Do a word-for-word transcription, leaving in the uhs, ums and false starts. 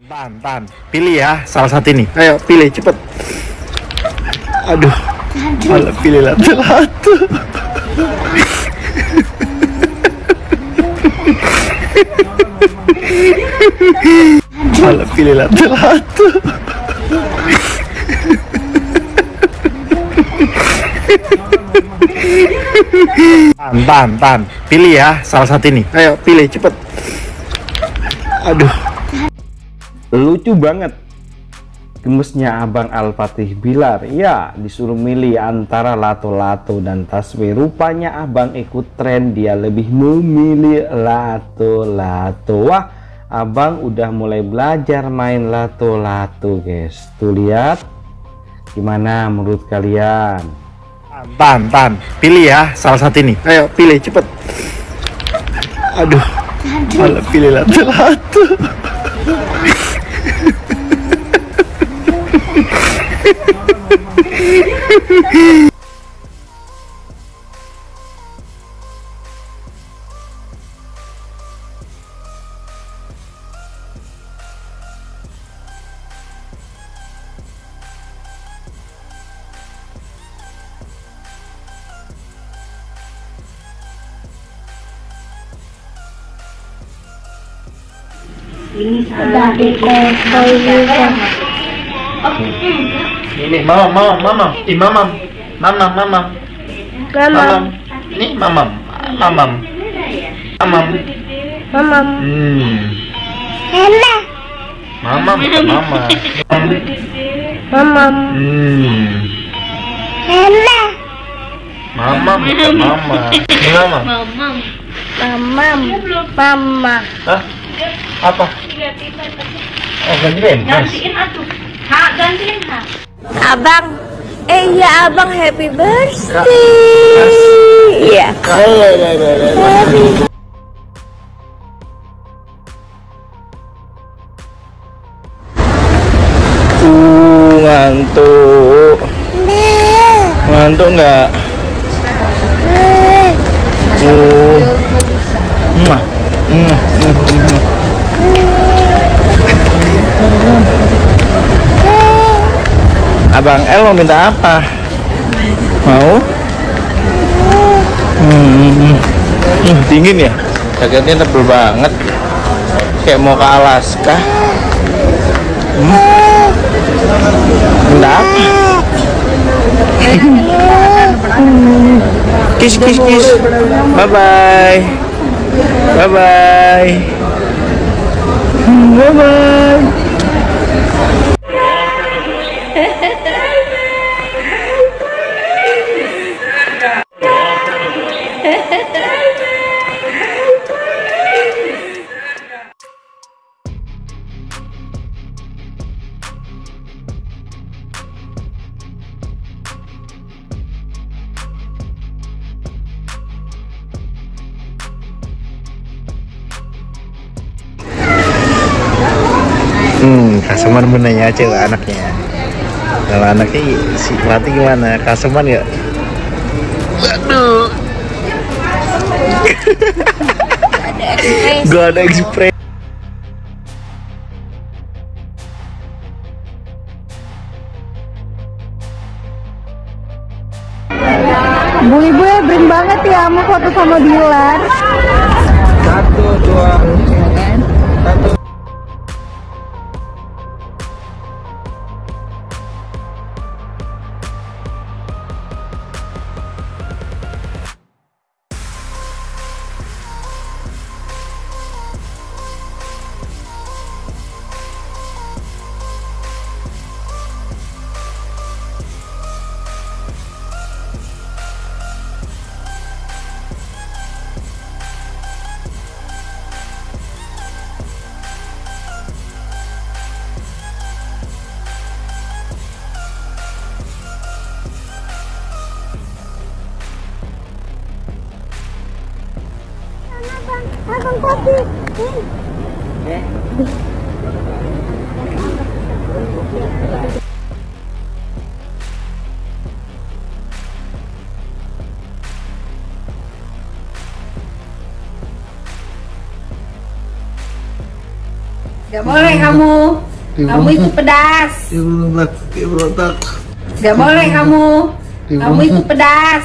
Tahan, tahan. Pilih ya, salah satu ini. Ayo, pilih, cepet. Aduh, malah pilih lato lato. Malah pilih lato lato. Tahan, tahan, tahan. Pilih ya, salah satu ini. Ayo, pilih, cepet. Aduh. Lucu banget gemesnya Abang Al-Fatih Billar. Ya, disuruh milih antara lato-lato dan taswi. Rupanya Abang ikut tren, dia lebih memilih lato-lato. Wah, Abang udah mulai belajar main lato-lato, guys. Tuh lihat. Gimana menurut kalian? Tan, tan. Pilih ya salah satu ini. Ayo, pilih cepet. Aduh. Malah pilih lato-lato. Ini sudah dipotong. Ini mama mama mama ini mama mama mama mama ini mama mama mama mama hmm mama mama mama mama hmm mama mama mama mama ah apa oh gantiin gantiin atuh ha gantiin ha Abang, eh ya Abang happy birthday. Iya. Happy. Uh, ngantuk. Ngantuk nggak? Uh. Mah. Mah. Abang El mau minta apa? Mau? Hmm, hmm dingin ya? Jaketnya tebel banget, kayak mau ke Alaska. Hmm. Minta apa? Kiss, kiss, kiss. Bye bye, bye bye, bye bye. Hmm, Kaseman menanya cewek anaknya. Kalau anaknya si Lati gimana? Kaseman ya? Waduh. Gak ada ekspres. Bu ibu ya bring banget ya mau foto sama Dilan. Satu dua. Satu. Abang kopi. Eh. Gak boleh kamu. Kamu itu pedas. Gak boleh kamu. Kamu itu pedas.